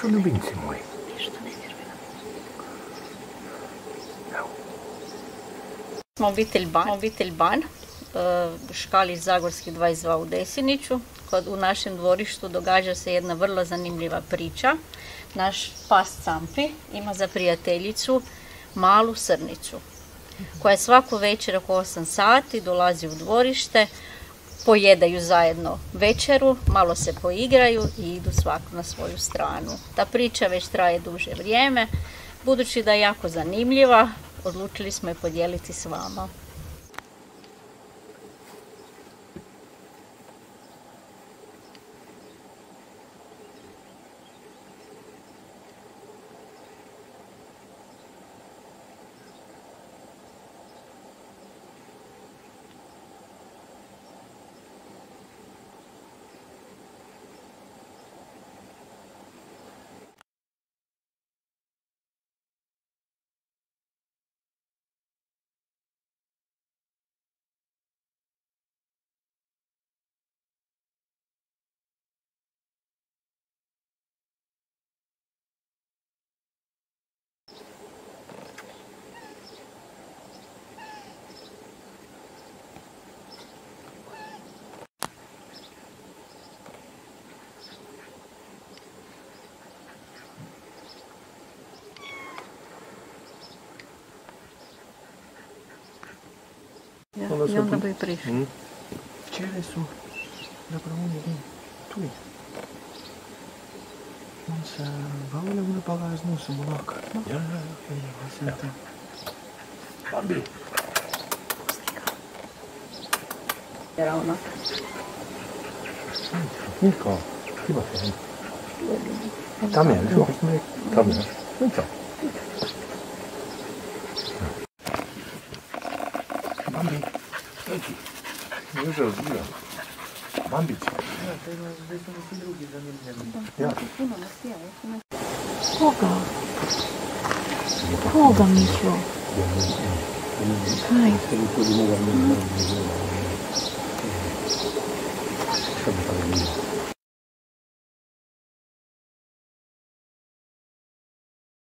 Solubińcy moi. Smo obitelj Ban, Škalić Zagorski 22 u Desiniću. U našem dvorištu događa se jedna vrlo zanimljiva priča. Naš pas Campi ima za prijateljicu malu srnicu koja svaku večer oko 8 sati dolazi u dvorište, pojedaju zajedno večeru, malo se poigraju i idu svaku na svoju stranu. Ta priča već traje duže vrijeme. Budući da je jako zanimljiva, odlučili smo je podijeliti s vama. I onda bi prišli. Včeraj su napravili tu. On se valila u napala s nosom onaka. Bambi! Jera onak. Michio, ima se. Tam je, lišo? Tam je. Michio. Już rozwijam. Bambi. To jest drugi zamiennik. Kogo? Kogo, Michio? Hej. Hej.